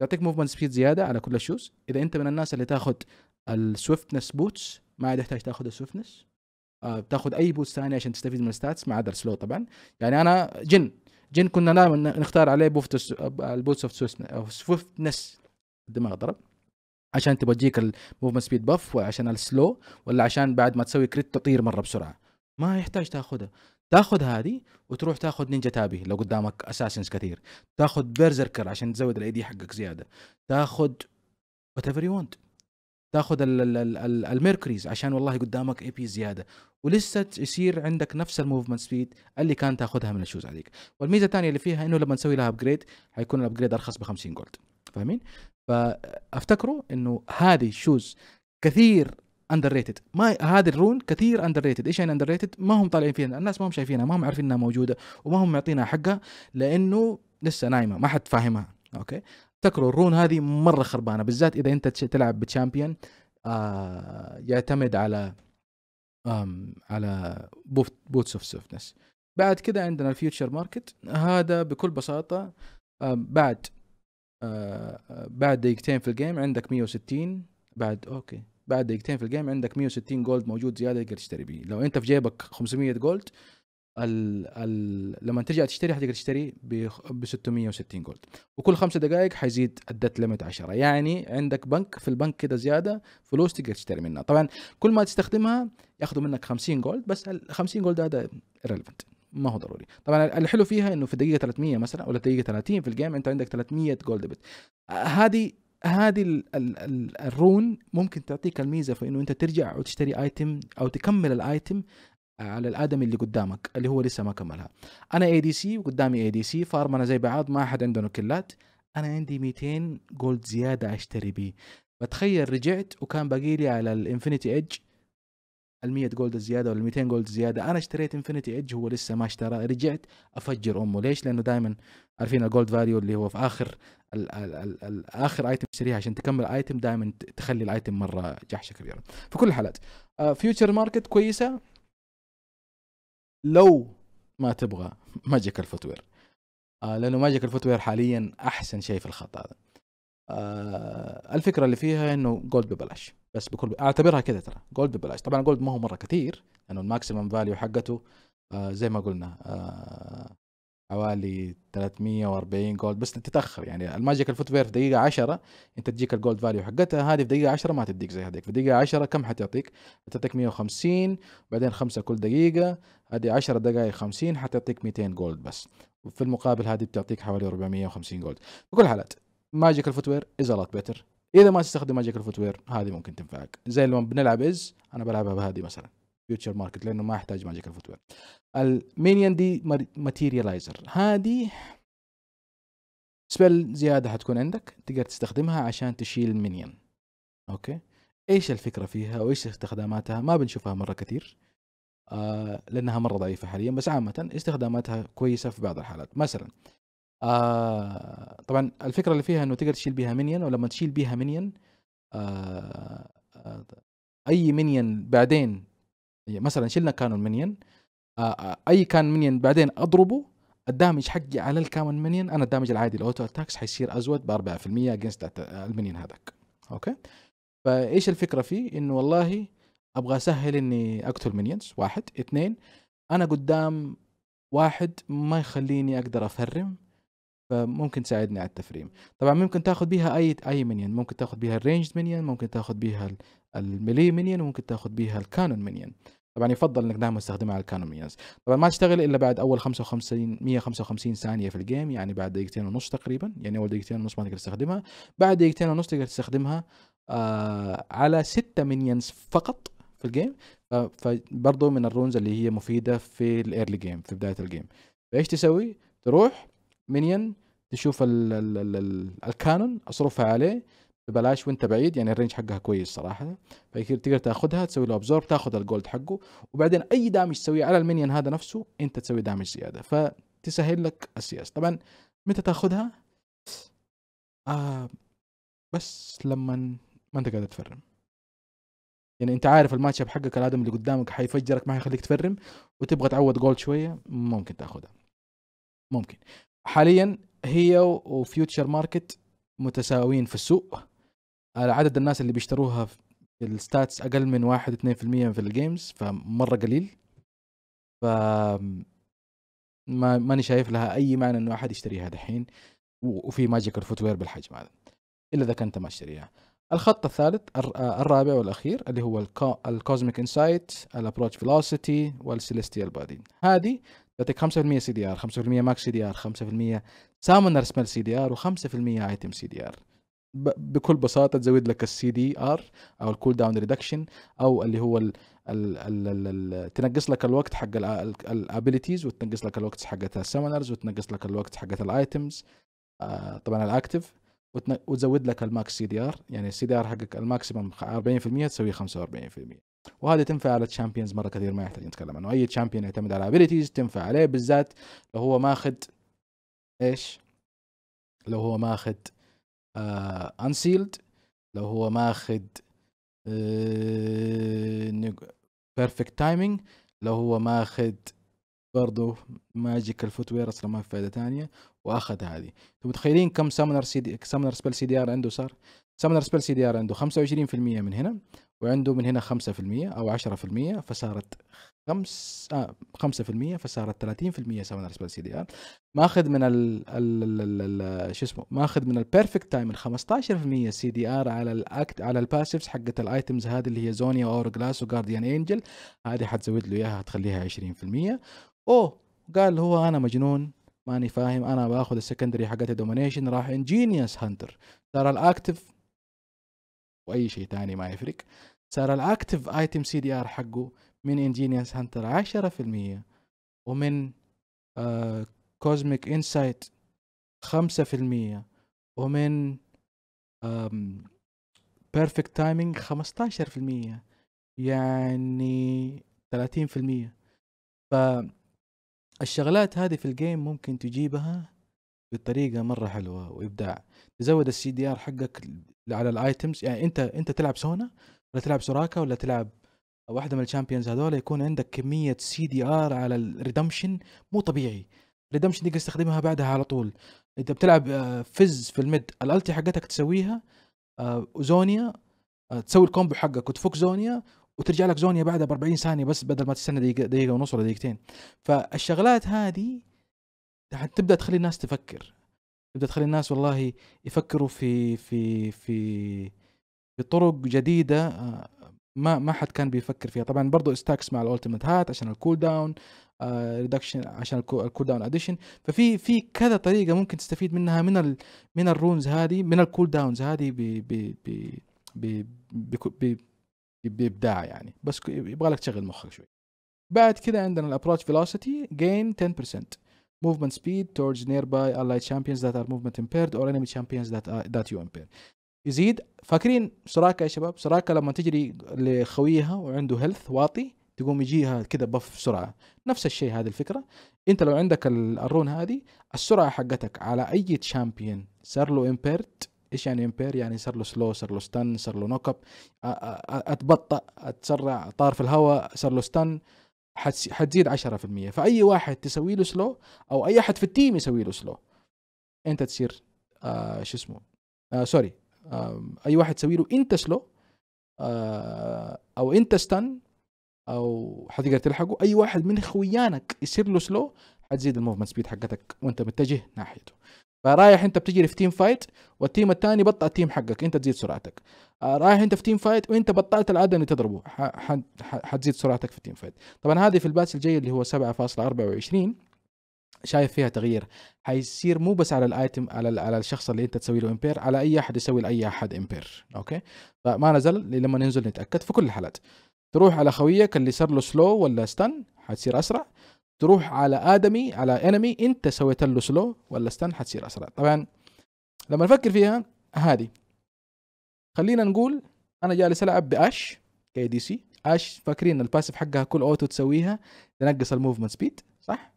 تعطيك موفمنت سبيد زياده على كل الشوز، اذا انت من الناس اللي تاخذ السويفتنس بوتس ما عاد يحتاج تاخذ السويفتنس، آه بتاخذ اي بوتس ثاني عشان تستفيد من الستاتس ما عدا السلو طبعا. يعني انا جن جن كنا دائما نختار عليه بوفتس البوتس اوف سويفتنس، الدماغ ضرب عشان تبغى تجيك الموفمنت سبيد باف، وعشان السلو، ولا عشان بعد ما تسوي كريت تطير مره بسرعه. ما يحتاج تاخذها، تاخذ هذه وتروح تاخذ نينجا تابي لو قدامك اساسنز كثير، تاخذ بيرزركر عشان تزود الاي دي حقك زياده، تاخذ وات ايفر يو وانت، تاخذ الميركوريز عشان والله قدامك اي بي زياده، ولسه يصير عندك نفس الموفمنت سبيد اللي كان تاخذها من الشوز هذيك. والميزه الثانيه اللي فيها انه لما نسوي لها ابجريد حيكون الابجريد ارخص ب خمسين جولد، فاهمين؟ فافتكروا انه هذه الشوز كثير اندر ريتد، ما هذه الرون كثير اندر ريتد. ايش يعني اندر ريتد؟ ما هم طالعين فيها، الناس ما هم شايفينها، ما هم عارفين انها موجوده، وما هم معطينها حقها لانه لسه نايمه، ما حد فاهمها. اوكي، افتكروا الرون هذه مره خربانه، بالذات اذا انت تلعب بتشامبيون آه يعتمد على آم على بوتس اوف سوفتنس. بعد كده عندنا الفيوتشر ماركت، هذا بكل بساطه آه بعد آه بعد دقيقتين في الجيم عندك مية وستين، بعد اوكي بعد دقيقتين في الجيم عندك مية وستين جولد موجود زياده تقدر تشتري بيه. لو انت في جيبك خمسمية جولد ال ال لما ترجع تشتري حتقدر تشتري ب ستمية وستين جولد، وكل خمسة دقائق حيزيد الدت ليميت عشرة، يعني عندك بنك في البنك كده زياده فلوس تقدر تشتري منها. طبعا كل ما تستخدمها ياخذوا منك خمسين جولد، بس ال خمسين جولد هذا ريليفنت، ما هو ضروري. طبعا الحلو فيها انه في دقيقه ثلاثمية مثلا ولا دقيقه ثلاثين في الجيم انت عندك ثلاثمية جولد بت. هذه هذه الرون ممكن تعطيك الميزه في انه انت ترجع وتشتري ايتم او تكمل الايتم على الادمي اللي قدامك اللي هو لسه ما كملها. انا اي دي سي وقدامي اي دي سي، فارمنا زي بعض، ما احد عنده كلات، انا عندي ميتين جولد زياده اشتري بيه. بتخيل رجعت وكان باقي لي على الانفينيتي ايدج ال مية جولد الزياده ولا ميتين جولد زياده، انا اشتريت انفينيتي ايدج هو لسه ما اشترى، رجعت افجر امه. ليش؟ لانه دائما عارفين الجولد فاليو اللي هو في اخر ال ال ال ال اخر ايتم تشتريها عشان تكمل ايتم، دائما تخلي الايتم مره جحشه كبيره. في كل الحالات فيوتشر ماركت كويسه لو ما تبغى ماجيكال فوتوير، لانه ماجيكال فوتوير حاليا احسن شيء في الخط هذا. الفكره اللي فيها انه جولد ببلاش، بس بكل اعتبرها كذا ترى، جولد ببلاش. طبعا جولد ما هو مره كثير لانه الماكسيمم فاليو حقته زي ما قلنا حوالي ثلاثمية واربعين جولد، بس تتاخر يعني. الماجيكال فوتوير في دقيقه عشرة انت تجيك الجولد فاليو حقتها، هذه في دقيقه عشرة ما تديك زي هذيك. في دقيقه عشرة كم حتعطيك؟ حتعطيك مية وخمسين، بعدين خمسة كل دقيقه، هذه عشرة دقائق خمسين، حتعطيك ميتين جولد بس، وفي المقابل هذه بتعطيك حوالي اربعمية وخمسين جولد. بكل حالات ماجيكال فوتوير از الوت بيتر. اذا ما تستخدم ماجيكال فوتوير هذه ممكن تنفعك، زي لما بنلعب از انا بلعبها بهذه مثلا فيوتشر ماركت، لانه ما احتاج ماجيكال فوتوير. المينيون دي ماتيريالايزر، هذه سبيل زياده حتكون عندك تقدر تستخدمها عشان تشيل مينيون. اوكي، ايش الفكره فيها وايش استخداماتها؟ ما بنشوفها مره كثير آه لانها مره ضعيفه حاليا، بس عامه استخداماتها كويسه في بعض الحالات. مثلا آه طبعا الفكره اللي فيها انه تقدر تشيل بيها مينيون، ولما تشيل بيها مينيون آه آه اي مينيون بعدين، مثلا شلنا كانون مينيون، اي كان مينيون بعدين اضربه الدامج حقي على الكامن مينيون، انا الدامج العادي الاوتو اتاكس حيصير ازود ب اربعة في المية اجينست المينيون هذاك. اوكي، فايش الفكره فيه؟ انه والله ابغى اسهل اني اقتل مينيونز، واحد. اثنين، انا قدام واحد ما يخليني اقدر افرم، فممكن تساعدني على التفريم. طبعا ممكن تاخذ بيها اي اي مينيون، ممكن تاخذ بيها الرينج مينيون، ممكن تاخذ بيها الميلي مينيون، وممكن تاخذ بيها الكانون مينيون. طبعا يفضل انك دائما تستخدمها على الكانون مينيونز. طبعا ما تشتغل الا بعد اول خمسة وخمسين مية وخمسة وخمسين ثانيه في الجيم، يعني بعد دقيقتين ونص تقريبا، يعني اول دقيقتين ونص ما تقدر تستخدمها، بعد دقيقتين ونص تقدر تستخدمها آه على ستة مينيونز فقط في الجيم. فبرضه من الرونز اللي هي مفيده في الايرلي جيم، في بدايه الجيم. فايش تسوي؟ تروح مينيون تشوف ال ال ال ال الكانون، اصرفها عليه ببلاش وانت بعيد، يعني الرينج حقها كويس صراحه، فتقدر تاخذها تسوي له ابزورب، تاخذ الجولد حقه، وبعدين اي دامج تسويه على المينيون هذا نفسه انت تسوي دامج زياده، فتسهل لك السياسه. طبعا متى تاخذها؟ آه بس لما ما انت قاعد تفرم، يعني انت عارف الماتش اب حقك الادم اللي قدامك حيفجرك، ما حيخليك تفرم، وتبغى تعوض جولد شويه، ممكن تاخذها. ممكن حاليا هي وفيوتشر ماركت متساويين في السوق، عدد الناس اللي بيشتروها في الستاتس اقل من واحد اثنين في المية في الجيمز، فمره قليل، ف ما ماني شايف لها اي معنى انه احد يشتريها دحين، وفي ماجيكال فوتوير بالحجم هذا، الا اذا كنت ما اشتريها. الخط الثالث الرابع والأخير اللي هو الكوزميك انسايت، الابروتش فيلوسيتي، والسيليستيال بادي. هذه تعطيك خمسة بالمية سي دي ار، خمسة بالمية ماكس سي دي ار، خمسة بالمية سامونر سميل سي دي ار، وخمسة بالمية ايتم سي دي ار. بكل بساطة تزود لك السي دي ار أو الكول داون ريدكشن، أو اللي هو ال ال ال ال تنقص لك الوقت حق الابيلتيز، وتنقص لك الوقت حقت السامونرز، وتنقص لك الوقت حقت الايتمز طبعا الاكتف، وتزود لك الماكس سي دي ار. يعني السي دي ار حقك الماكسيمم أربعين بالمية تسويه خمسة وأربعين بالمية، وهذا تنفع على الشامبيونز مره كثير، ما يحتاج نتكلم عنه. اي شامبيون يعتمد على ابيلتيز تنفع عليه، بالذات لو هو ماخذ ايش، لو هو ماخذ انسيلد، لو هو ماخذ بيرفكت تايمينج، لو هو ماخذ برضه ماجيكال فوتوير، اصلا ما في فائده ثانيه، واخذ هذه. انتم متخيلين كم سامونر سي دي سامونر سبيل سي دي ار عنده صار؟ سامونر سبيل سي دي ار عنده خمسة وعشرين بالمية من هنا، وعنده من هنا خمسة بالمية او عشرة بالمية، فصارت خمسة آه خمسة بالمية، فصارت ثلاثين بالمية سامونر سبيل سي دي ار. ماخذ من ال شو اسمه، ماخذ من البيرفكت تايم خمسة عشر بالمية سي دي ار على الاكت على الباسيفز حقت الايتمز هذه اللي هي زونيا اور جلاس وجارديان انجل، هذه حتزود له اياها، هتخليها عشرين بالمية. اوه قال هو انا مجنون ماني فاهم، انا باخذ السكندري حقت الدومينيشن راح انجينيوس هانتر، صار الاكتف واي شيء ثاني ما يفرق، صار الاكتف ايتم سي دي ار حقه من انجينيوس هانتر عشرة بالمية، ومن كوزميك انسايت خمسة بالمية، ومن بيرفكت تايمينج خمسة عشر بالمية، يعني ثلاثين بالمية. ف الشغلات هذه في الجيم ممكن تجيبها بطريقه مره حلوه وابداع، تزود السي دي ار حقك على الايتمز. يعني انت انت تلعب سونا ولا تلعب سوراكا ولا تلعب واحده من الشامبيونز هذول، يكون عندك كميه سي دي ار على الريدمشن مو طبيعي. الريدمشن تقدر تستخدمها بعدها على طول. انت بتلعب فز في الميد، الالتي حقتك تسويها زونيا، تسوي الكومبو حقك وتفك زونيا، وترجع لك زونيا بعدها ب أربعين ثانيه بس، بدل ما تستنى دقيقه, دقيقة ونص ولا دقيقتين. فالشغلات هذه تبدا تخلي الناس تفكر، تبدا تخلي الناس والله يفكروا في في في في طرق جديده ما ما حد كان بيفكر فيها. طبعا برضو استاكس مع الالتيميت هات عشان الكول داون ريدكشن، عشان الكول داون اديشن. ففي في كذا طريقه ممكن تستفيد منها من ال من الرونز هذه، من الكول داونز هذه ب بابداع يعني، بس يبغى لك تشغل مخك شوي. بعد كذا عندنا الابروتش فيلوسيتي gain ten percent movement speed towards nearby allied champions that are movement impaired or enemy champions that are, that you impair. يزيد. فاكرين سوراكا يا شباب؟ سوراكا لما تجري لخويها وعنده هيلث واطي تقوم يجيها كذا بف بسرعه، نفس الشيء هذه الفكره. انت لو عندك الرون هذه، السرعه حقتك على اي تشامبيون صار له امبيرد. ايش يعني امبير؟ يعني صار له سلو، صار له ستن، صار له نوك اب، اتبطأ، اتسرع، طار في الهواء، صار له ستن، حتزيد عشرة بالمية. فاي واحد تسوي له سلو او اي احد في التيم يسوي له سلو، انت تصير آه شو اسمه آه سوري آه اي واحد تسوي له انت سلو آه او انت ستن او حتقدر تلحقه، اي واحد من خويانك يصير له سلو حتزيد الموفمنت سبيد حقتك وانت متجه ناحيته. فرايح انت بتجري في تيم فايت والتيم الثاني بطأ التيم حقك، انت تزيد سرعتك. رايح انت في تيم فايت وانت بطأت العدد اللي تضربه، حتزيد سرعتك في التيم فايت. طبعا هذه في الباتس الجاي اللي هو سبعة فاصلة أربعة وعشرين شايف فيها تغيير، حيصير مو بس على الايتم، على على الشخص اللي انت تسوي له امبير، على اي احد يسوي لاي احد امبير. اوكي، فما نزل لما ننزل نتاكد. في كل الحالات تروح على خويك اللي صار له سلو ولا ستن حتصير اسرع، تروح على ادمي على انمي انت سويت له سلو ولا ستان حتصير اسرع. طبعا لما نفكر فيها هذه، خلينا نقول انا جالس العب باش كي دي سي. اش فاكرين الباسيف حقها كل اوتو تسويها تنقص الموفمنت سبيد، صح؟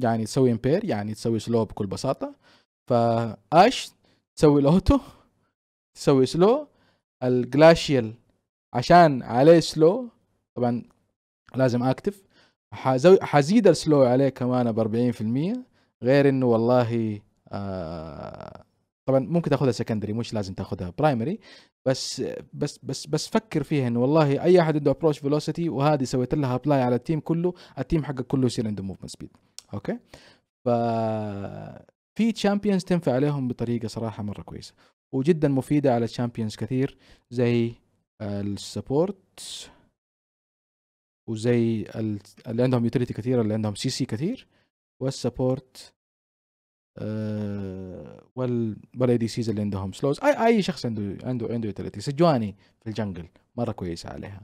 يعني تسوي امبير، يعني تسوي سلو بكل بساطه. فاش تسوي الاوتو، تسوي سلو، الجلاشيال عشان عليه سلو طبعا لازم اكتف، حزيد السلو عليه كمان ب أربعين بالمية، غير انه والله آه طبعا ممكن تاخذها سكندري، مش لازم تاخذها برايمري، بس بس بس بس فكر فيها انه والله اي احد عنده ابروش فيلوسيتي وهذه سويت لها ابلاي على التيم كله، التيم حقك كله يصير عنده موفمنت سبيد. اوكي، ف في تشامبيونز تنفع عليهم بطريقه صراحه مره كويسه. وجدا مفيدة على الشامبيونز كثير زي السبورت وزي اللي عندهم يوتيليتي كثير، اللي عندهم سي سي كثير، والسبورت أه وال والاي دي سيز اللي عندهم سلوز. اي اي شخص عنده عنده عنده يوتيليتي. سجواني في الجنجل مره كويسه عليها.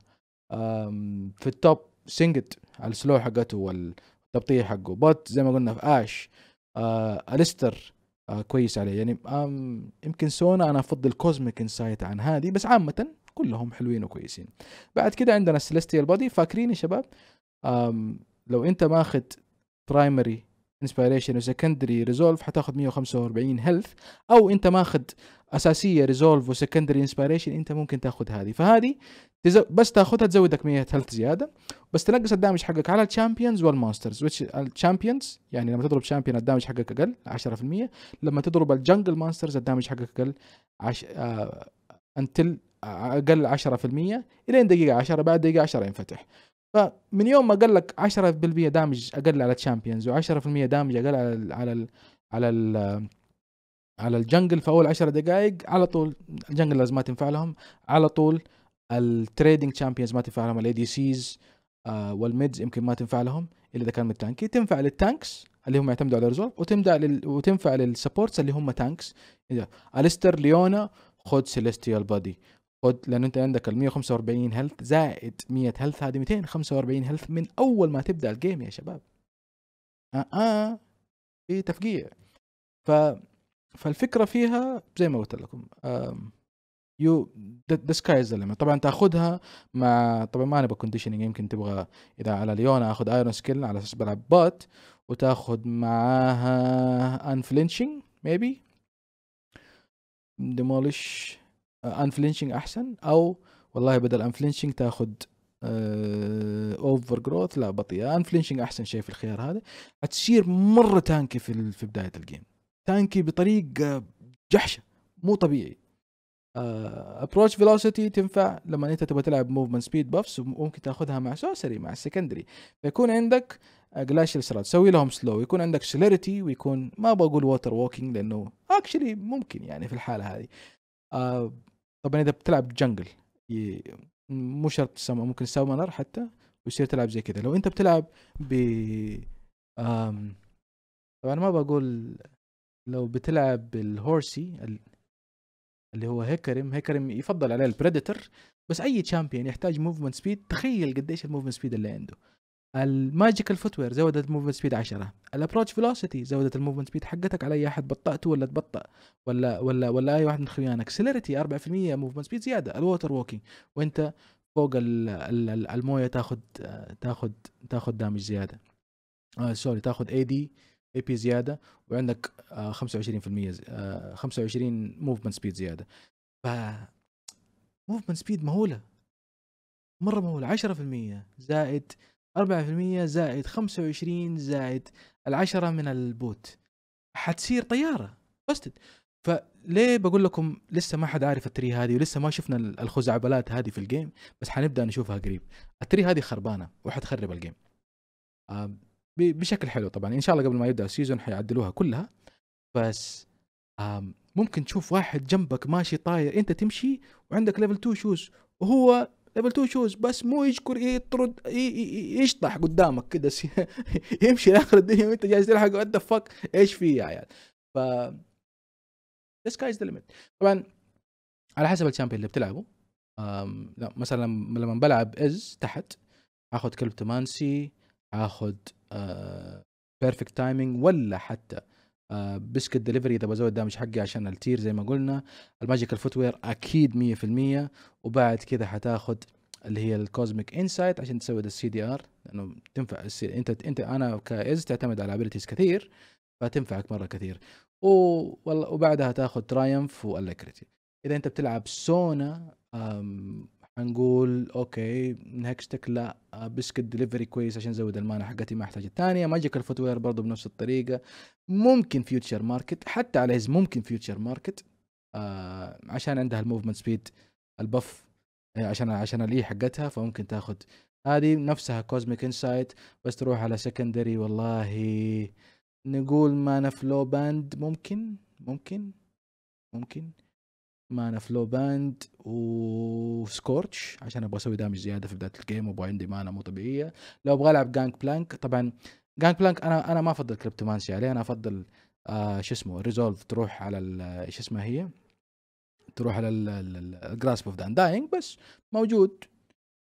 في التوب سينجت على السلو حقته والتبطيع حقه. بوت زي ما قلنا في اش أه اليستر أه كويس عليه يعني. يمكن سونا انا افضل كوزميك انسايت عن هذه، بس عامه كلهم حلوين وكويسين. بعد كده عندنا السيليستيال بودي. فاكرين يا شباب لو انت ماخذ برايمري انسبيريشن وسكندري ريزولف حتاخد مية وخمسة وأربعين هيلث، او انت ماخذ اساسيه ريزولف وسكندري انسبيريشن انت ممكن تاخذ هذه. فهذه بس تاخذها تزودك مية هيلث زياده، بس تنقص الدامج حقك على الشامبيونز والماسترز. ويتش الشامبيونز يعني لما تضرب شامبيون الدامج حقك اقل عشرة بالمية، لما تضرب الجنجل ماسترز الدامج حقك اقل عش... آه... انتل اقل عشرة بالمية الين دقيقه عشرة، بعد دقيقه عشرة ينفتح. فمن يوم ما قال لك عشرة بالمية دامج اقل على الشامبيونز و10% دامج اقل على ال على ال على ال على الجنجل، فاول عشر دقائق على طول الجنجل لازم ما تنفع لهم، على طول التريدنج شامبيونز ما تنفع لهم، الاي دي سيز والميدز يمكن ما تنفع لهم الا اذا كان متانكي. تنفع للتانكس اللي هم يعتمدوا على الريزولف، وتنفع لل وتنفع للسبورتس اللي هم تانكس. اليستر ليونا خد سيليستيال بادي، خد لان انت عندك ال مية وخمسة وأربعين هيلث زائد مية هيلث، هذه ميتين وخمسة وأربعين هيلث من اول ما تبدا الجيم يا شباب. اه اه في تفقيع. ف فالفكره فيها زي ما قلت لكم يو ذا سكاي از ذا ليميت. طبعا تاخذها مع طبعا ما نبغى كونديشننج، يمكن تبغى اذا على ليونا اخذ ايرون سكيل على اساس بلعب بات، وتاخذ معاها انفلينشنج ميبي ديمولش انفلينشنج احسن، او والله بدل انفلينشنج تاخذ اوفر جروث لا بطيئه. انفلينشنج احسن شيء في الخيار هذا. حتصير مره تانكي في في بدايه الجيم، تانكي بطريقه جحشه مو طبيعي. ابروتش فيلوسيتي تنفع لما انت تبغى تلعب موفمنت سبيد بافس، وممكن تاخذها مع سوسري مع السكندري، فيكون عندك جلاشيال سرات تسوي لهم سلو، يكون عندك سليرتي، ويكون ما بقول ووتر ووكينج لانه اكشلي ممكن يعني في الحاله هذه. آه طبعا اذا بتلعب جنجل مو شرط سما، ممكن سامونر حتى ويصير تلعب زي كذا. لو انت بتلعب ب طبعا ما بقول، لو بتلعب بالهورسي اللي هو هيكرم، هيكرم يفضل عليه البريدتر، بس اي تشامبيون يحتاج موفمنت سبيد. تخيل قديش الموفمنت سبيد اللي عنده. الماجيكال فوتوير زودت الموفمنت سبيد عشرة، الابروتش فيلوسيتي زودت الموفمنت سبيد حقتك على اي احد بطأته ولا تبطأ ولا ولا ولا اي واحد من خويانك. سيلريتي أربعة بالمية موفمنت سبيد زياده. الووتر ووكينج وانت فوق ال ال ال المويه تاخذ تاخذ تاخذ دامج زياده. آه سوري تاخذ اي دي اي بي زياده، وعندك آه خمسة وعشرين بالمية آه خمسة وعشرين موفمنت سبيد زياده. ف موفمنت سبيد مهوله مره مهوله. عشرة بالمية زائد أربعة بالمية زائد خمسة وعشرين زائد العشرة من البوت، حتصير طيارة بستد. فليه بقول لكم لسه ما حد عارف التري هذه، ولسه ما شفنا الخزعبلات هذه في الجيم، بس حنبدأ نشوفها قريب. التري هذه خربانة وحتخرب الجيم آه بشكل حلو. طبعا إن شاء الله قبل ما يبدأ السيزون حيعدلوها كلها، بس آه ممكن تشوف واحد جنبك ماشي طاير، أنت تمشي وعندك ليفل اتنين شوز، وهو ليفل اتنين شوز بس مو يشكر يطرد يشطح قدامك كده يمشي لاخر الدنيا وانت جالس تلحق. وات ذا فك ايش في يا عيال؟ ف ذا سكاي از ذا ليميت. طبعا على حسب الشامبيون اللي بتلعبه. لا مثلا لما بلعب از تحت اخذ كلبتمانسي، اخذ بيرفكت تايمينج، ولا حتى بسكت دليفري اذا بزود دامج حقي عشان التير زي ما قلنا. الماجيكال فوتوير اكيد مية بالمية، وبعد كذا حتاخد اللي هي الكوزميك انسايت عشان تسوي السي دي ار، لانه تنفع السي... انت انت انا كايز تعتمد على ابيلتيز كثير، فتنفعك مره كثير. و... وبعدها تاخذ ترايمف والكريتي. اذا انت بتلعب سونا أم... هنقول اوكي نكستك لا بسكت دليفري كويس عشان زود المانا حقتي ما احتاج الثانيه. ماجيكال فوتوير برضه بنفس الطريقه. ممكن فيوتشر ماركت حتى على هيز، ممكن فيوتشر ماركت آه عشان عندها الموفمنت سبيد البف عشان عشان الاي حقتها، فممكن تاخذ هذه نفسها كوزميك انسايت. بس تروح على سكندري والله نقول مانا فلو باند ممكن ممكن ممكن معنا فلو باند وسكورتش عشان ابغى اسوي دامج زياده في بدايه الجيم وابغى عندي مانا مو طبيعيه. لو ابغى العب جانك بلانك، طبعا جانك بلانك انا انا ما افضل كليبتومانسي عليه، انا افضل آه شو اسمه ريزولف، تروح على ايش اسمها هي، تروح على الجراسب اوف ذا انداينج بس موجود،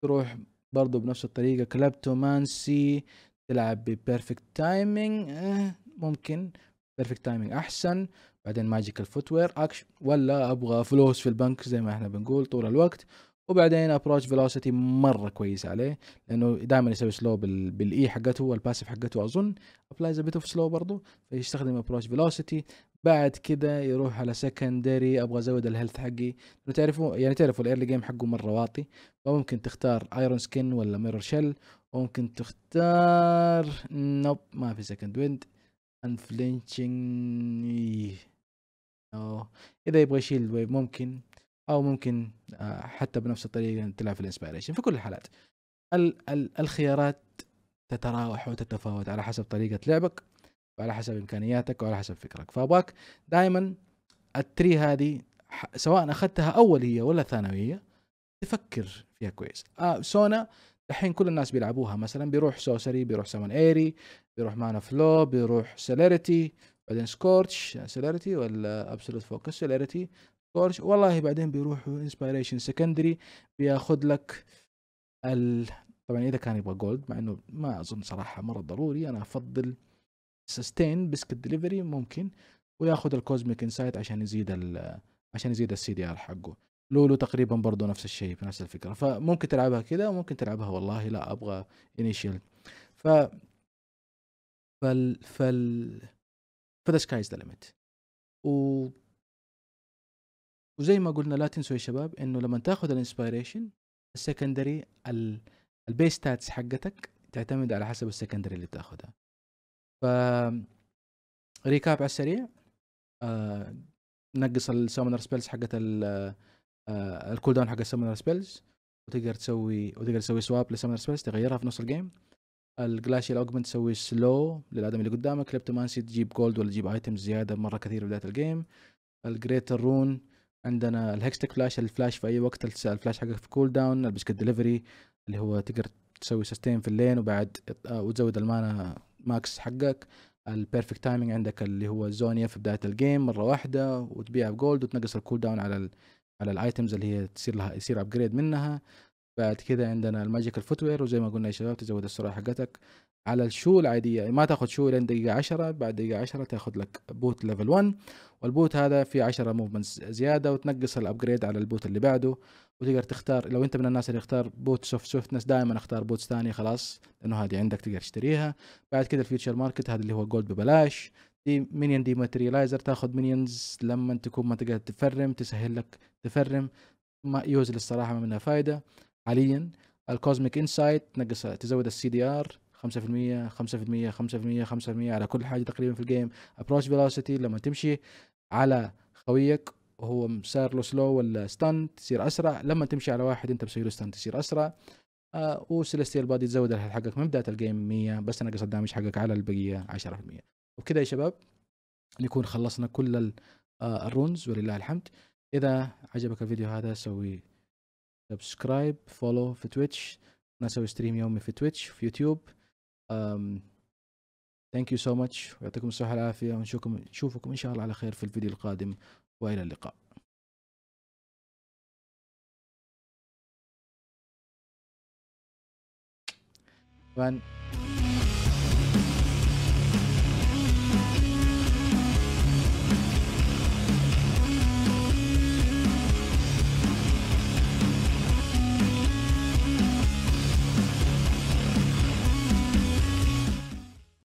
تروح برضو بنفس الطريقه كليبتومانسي تلعب ببيرفكت تايمينج، آه ممكن بيرفكت تايمينج احسن، بعدين ماجيكال فوتوير اكشن، ولا ابغى فلوس في البنك زي ما احنا بنقول طول الوقت، وبعدين ابروتش فيلوسيتي مره كويس عليه لانه دائما يسوي سلو بالاي حقته والباسف حقته، اظن ابلايز ا بيت اوف سلو برضه، فيستخدم ابروتش فيلوسيتي. بعد كده يروح على سكندري، ابغى ازود الهيلث حقي، تعرفوا يعني تعرفوا الايرلي جيم حقه مره واطي، فممكن تختار ايرون سكين ولا ميرور شيل، وممكن تختار نوب ما في سكند ويند انفلينشنج أو إذا يبغى يشيل ويف ممكن، أو ممكن حتى بنفس الطريقة تلعب في الانسبيريشن. في كل الحالات ال ال الخيارات تتراوح وتتفاوت على حسب طريقة لعبك وعلى حسب إمكانياتك وعلى حسب فكرك، فأباك دائما التري هذه سواء أخذتها أولية ولا ثانوية تفكر فيها كويس. آه سونا الحين كل الناس بيلعبوها، مثلا بيروح سوسري، بيروح سمون ايري، بيروح مانا فلو، بيروح سيليريتي، بعدين سكورتش سيليريتي ولا ابسولوت فوكس، سيليريتي سكورتش والله، بعدين بيروح انسبيريشن سكندري بياخذ لك ال... طبعا اذا كان يبغى جولد، مع انه ما اظن صراحه مره ضروري، انا افضل سستين بسكت دليفري ممكن، وياخذ الكوزميك انسايت عشان يزيد ال... عشان يزيد السي دي ار حقه. لولو تقريبا برضو نفس الشيء بنفس الفكره، فممكن تلعبها كذا وممكن تلعبها والله لا ابغى انيشيال. ف فال فال فذا سكايز ذا ليميت. و وزي ما قلنا لا تنسوا يا شباب انه لما تاخذ الانسبيريشن السكندري ال... البيس ستاتس حقتك تعتمد على حسب السكندري اللي بتاخذها. ف ريكاب على السريع، آه... نقص السامونر سبيلز حقت ال آه الكول داون حق السامونر سبيلز، وتقدر تسوي وتقدر تسوي سواب للسامونر سبيلز تغيرها في نص الجيم. الجلاشيال اوجمنت تسوي سلو للادم اللي قدامك. كليبتومانسي تجيب جولد ولا تجيب ايتمز زياده مره كثير بدايه الجيم. الجريتر رون عندنا الهكستيك فلاش، الفلاش في اي وقت الفلاش حقك في كول داون. البسكت دليفري اللي هو تقدر تسوي سستين في اللين وبعد آه وتزود المانا ماكس حقك. البيرفكت تايمينج عندك اللي هو زونيا في بدايه الجيم مره واحده وتبيعها بجولد وتنقص الكول داون على ال على الايتمز اللي هي تصير لها يصير ابجريد منها. بعد كده عندنا الماجيكال فوتوير، وزي ما قلنا يا شباب تزود السرعه حقتك. على الشو العاديه ما تاخذ شو لين دقيقه عشرة، بعد دقيقه عشرة تاخذ لك بوت ليفل واحد، والبوت هذا فيه عشرة موفمنتس زياده وتنقص الابجريد على البوت اللي بعده. وتقدر تختار لو انت من الناس اللي يختار بوت سوفت سوفتنس، دائما اختار بوتس ثانيه خلاص لانه هذه عندك تقدر تشتريها. بعد كده الفيوتشر ماركت هذا اللي هو جولد ببلاش. دي مينيون دي ماتريلايزر، تاخذ مينيونز لما تكون ما تقدر تفرم، تسهل لك تفرم، ما يوزل الصراحه ما منها فايده حاليا. الكوزميك انسايت تنقص تزود السي دي ار خمسة بالمية خمسة بالمية خمسة بالمية خمسة بالمية على كل حاجه تقريبا في الجيم. ابروش فيلوسيتي لما تمشي على خويك وهو صار له سلو ولا ستان تصير اسرع، لما تمشي على واحد انت مسوي له ستان تصير اسرع. آه وسيليستيال بادي تزود الهيلث حقك من بدايه الجيم مية بس نقص الدامج حقك على البقيه عشرة بالمية. وبكذا يا شباب نكون خلصنا كل الرونز ولله الحمد. اذا عجبك الفيديو هذا سوي سبسكرايب، فولو في تويتش، انا اسوي ستريم يومي في تويتش في يوتيوب. ثانك يو سو ماتش، ويعطيكم الصحه والعافيه، ونشوفكم نشوفكم ان شاء الله على خير في الفيديو القادم، والى اللقاء. طبعا